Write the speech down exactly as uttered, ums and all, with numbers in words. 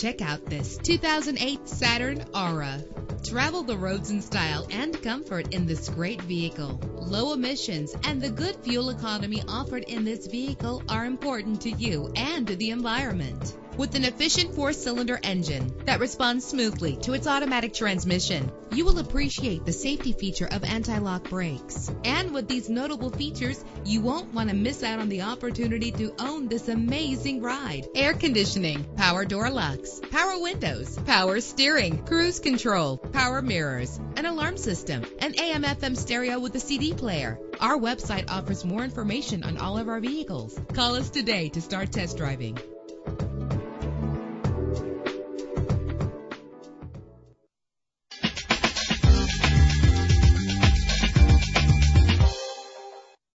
Check out this two thousand eight Saturn Aura. Travel the roads in style and comfort in this great vehicle. Low emissions and the good fuel economy offered in this vehicle are important to you and to the environment. With an efficient four-cylinder engine that responds smoothly to its automatic transmission, you will appreciate the safety feature of anti-lock brakes. And with these notable features, you won't want to miss out on the opportunity to own this amazing ride. Air conditioning, power door locks, power windows, power steering, cruise control, power mirrors, an alarm system, an A M F M stereo with a C D player. Our website offers more information on all of our vehicles. Call us today to start test driving.